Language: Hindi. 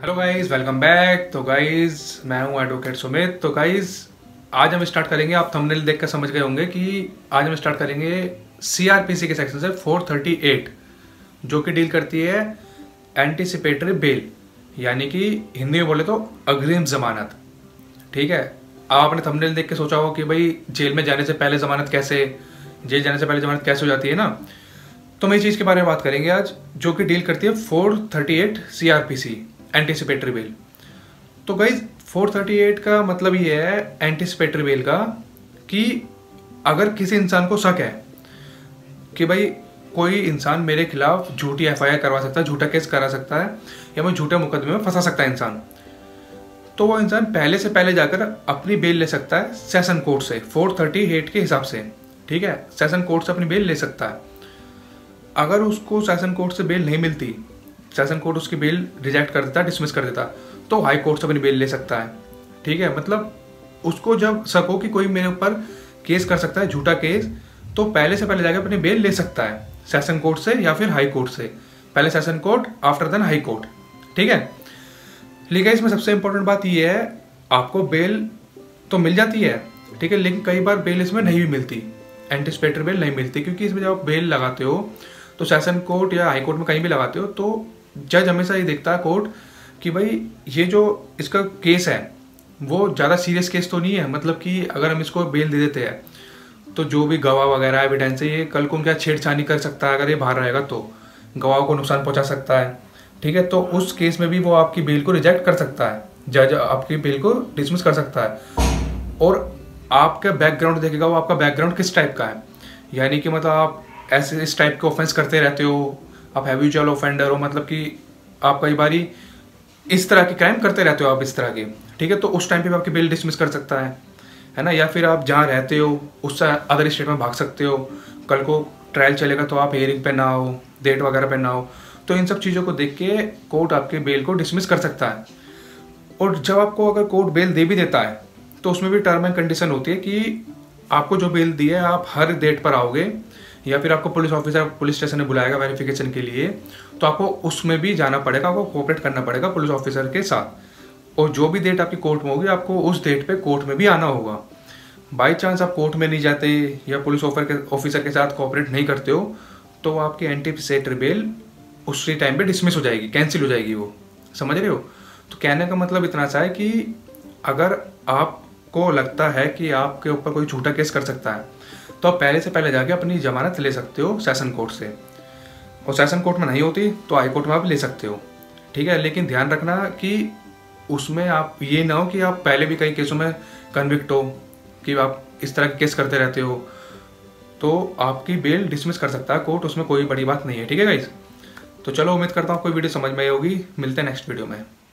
Hello guys, welcome back. तो गाइज मैं हूं एडवोकेट सुमित। तो गाइज आज हम स्टार्ट करेंगे, आप थंबनेल देख कर समझ गए होंगे कि आज हम स्टार्ट करेंगे सीआरपीसी के सेक्शन से 438 जो कि डील करती है एंटीसिपेटरी बेल, यानी कि हिंदी में बोले तो अग्रिम जमानत। ठीक है, आपने थंबनेल देख के सोचा हो कि भाई जेल में जाने से पहले जमानत कैसे, जेल जाने से पहले जमानत कैसे हो जाती है ना, तो हम इस चीज़ के बारे में बात करेंगे आज, जो कि डील करती है 438 CRPC एंटीसिपेटरी बेल। तो गाइज 438 का मतलब ये है एंटीसिपेटरी बेल का कि अगर किसी इंसान को शक है कि भाई कोई इंसान मेरे खिलाफ झूठी FIR करवा सकता है, झूठा केस करा सकता है या मैं झूठे मुकदमे में फंसा सकता है इंसान, तो वो इंसान पहले से पहले जाकर अपनी बेल ले सकता है सेशन कोर्ट से 438 के हिसाब से। ठीक है, सेशन कोर्ट से अपनी बेल ले सकता है। अगर उसको सेशन कोर्ट से बेल नहीं मिलती, सेशन कोर्ट उसकी बेल रिजेक्ट कर देता, डिसमिस कर देता, तो हाई कोर्ट से अपनी बेल ले सकता है। ठीक है, मतलब उसको जब शक हो कि कोई मेरे ऊपर केस कर सकता है, झूठा केस, तो पहले से पहले जाकर अपनी बेल ले सकता है सेशन कोर्ट से या फिर हाई कोर्ट से। पहले session court, after then high court. ठीक है, लेकिन इसमें सबसे इम्पोर्टेंट बात यह है, आपको बेल तो मिल जाती है, ठीक है, लेकिन कई बार बेल इसमें नहीं भी मिलती, एंटीसिपेटरी बेल नहीं मिलती, क्योंकि इसमें जब आप बेल लगाते हो तो सेशन कोर्ट या हाई कोर्ट में कहीं भी लगाते हो तो जज हमेशा ये देखता है कोर्ट कि भाई ये जो इसका केस है वो ज़्यादा सीरियस केस तो नहीं है, मतलब कि अगर हम इसको बेल दे देते हैं तो जो भी गवाह वगैरह एविडेंस है ये कल को उनके छेड़छाड़ी कर सकता है, अगर ये बाहर रहेगा तो गवाह को नुकसान पहुँचा सकता है। ठीक है, तो उस केस में भी वो आपकी बेल को रिजेक्ट कर सकता है, जज आपकी बेल को डिसमिस कर सकता है। और आपका बैकग्राउंड देखेगा, वो आपका बैकग्राउंड किस टाइप का है, यानी कि मतलब आप ऐसे इस टाइप के ऑफेंस करते रहते हो, आप हैबिचुअल ऑफेंडर हो, मतलब कि आप कई बारी इस तरह के क्राइम करते रहते हो, आप इस तरह के। ठीक है, तो उस टाइम पे भी आपकी बेल डिसमिस कर सकता है ना। या फिर आप जहाँ रहते हो उससे अदर स्टेट में भाग सकते हो, कल को ट्रायल चलेगा तो आप हियरिंग पे ना हो, डेट वगैरह पे ना हो, तो इन सब चीज़ों को देख के कोर्ट आपके बेल को डिसमिस कर सकता है। और जब आपको अगर कोर्ट बेल दे भी देता है तो उसमें भी टर्म एंड कंडीशन होती है कि आपको जो बेल दी है आप हर डेट पर आओगे, या फिर आपको पुलिस ऑफिसर पुलिस स्टेशन में बुलाएगा वेरिफिकेशन के लिए, तो आपको उसमें भी जाना पड़ेगा, आपको कोऑपरेट करना पड़ेगा पुलिस ऑफिसर के साथ। और जो भी डेट आपकी कोर्ट में होगी आपको उस डेट पर कोर्ट में भी आना होगा। बाई चांस आप कोर्ट में नहीं जाते या पुलिस ऑफिसर के साथ कोऑपरेट नहीं करते हो तो आपकी एंटीसिपेटरी बेल उसी टाइम पे डिसमिस हो जाएगी, कैंसिल हो जाएगी वो, समझ रहे हो। तो कहने का मतलब इतना सा है कि अगर आपको लगता है कि आपके ऊपर कोई झूठा केस कर सकता है तो आप पहले से पहले जाके अपनी जमानत ले सकते हो सेशन कोर्ट से, और सेशन कोर्ट में नहीं होती तो हाई कोर्ट में आप ले सकते हो। ठीक है, लेकिन ध्यान रखना कि उसमें आप ये ना हो कि आप पहले भी कई केसों में कन्विक्ट हो कि आप इस तरह के केस करते रहते हो, तो आपकी बेल डिसमिस कर सकता है कोर्ट, उसमें कोई बड़ी बात नहीं है। ठीक है गाइस, तो चलो उम्मीद करता हूँ आपको वीडियो समझ में आई होगी। मिलते हैं नेक्स्ट वीडियो में।